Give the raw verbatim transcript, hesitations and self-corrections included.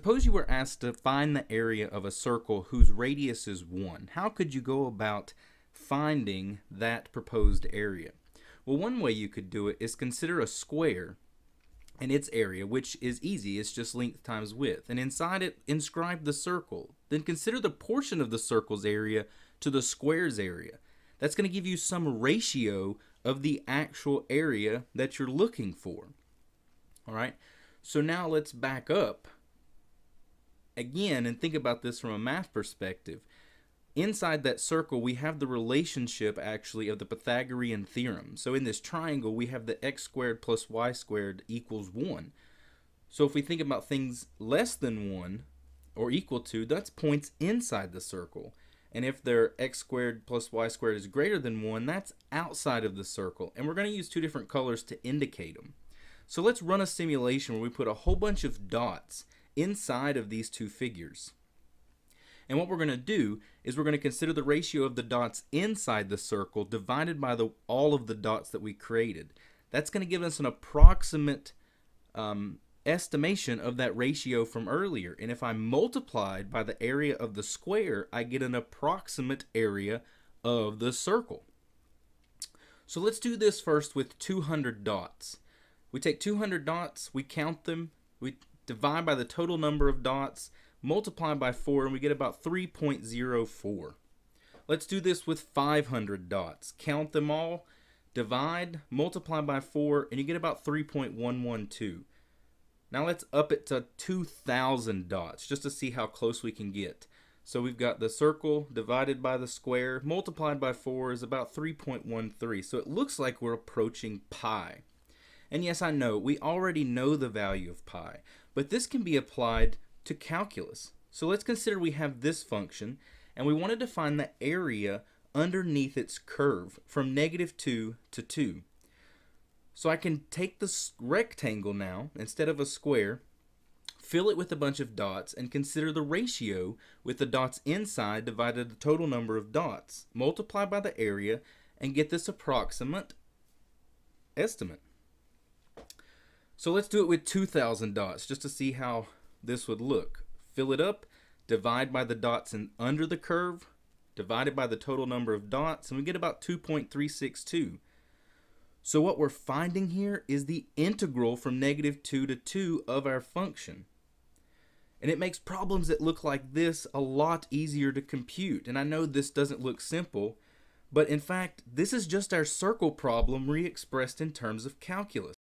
Suppose you were asked to find the area of a circle whose radius is one. How could you go about finding that proposed area? Well, one way you could do it is consider a square and its area, which is easy. It's just length times width. And inside it, inscribe the circle. Then consider the portion of the circle's area to the square's area. That's going to give you some ratio of the actual area that you're looking for. All right. So now let's back up again and think about this from a math perspective. Inside that circle, we have the relationship actually of the Pythagorean theorem. So in this triangle, we have the x squared plus y squared equals one. So if we think about things less than one or equal to, that's points inside the circle. And if their x squared plus y squared is greater than one, that's outside of the circle. And we're going to use two different colors to indicate them. So let's run a simulation where we put a whole bunch of dots inside of these two figures. And what we're going to do is we're going to consider the ratio of the dots inside the circle divided by the, all of the dots that we created. That's going to give us an approximate um, estimation of that ratio from earlier. And if I multiplied by the area of the square, I get an approximate area of the circle. So let's do this first with two hundred dots. We take two hundred dots, we count them, we divide by the total number of dots, multiply by four, and we get about three point zero four. Let's do this with five hundred dots. Count them all, divide, multiply by four, and you get about three point one one two. Now let's up it to two thousand dots just to see how close we can get. So we've got the circle divided by the square multiplied by four is about three point one three. So it looks like we're approaching pi. And yes, I know we already know the value of pi, but this can be applied to calculus. So let's consider we have this function and we want to define the area underneath its curve from negative two to two. So I can take this rectangle now, instead of a square, fill it with a bunch of dots, and consider the ratio with the dots inside divided the total number of dots, multiply by the area, and get this approximate estimate. So let's do it with two thousand dots just to see how this would look. Fill it up, divide by the dots in, under the curve, divided by the total number of dots, and we get about two point three six two. So what we're finding here is the integral from negative two to two of our function. And it makes problems that look like this a lot easier to compute. And I know this doesn't look simple, but in fact, this is just our circle problem re-expressed in terms of calculus.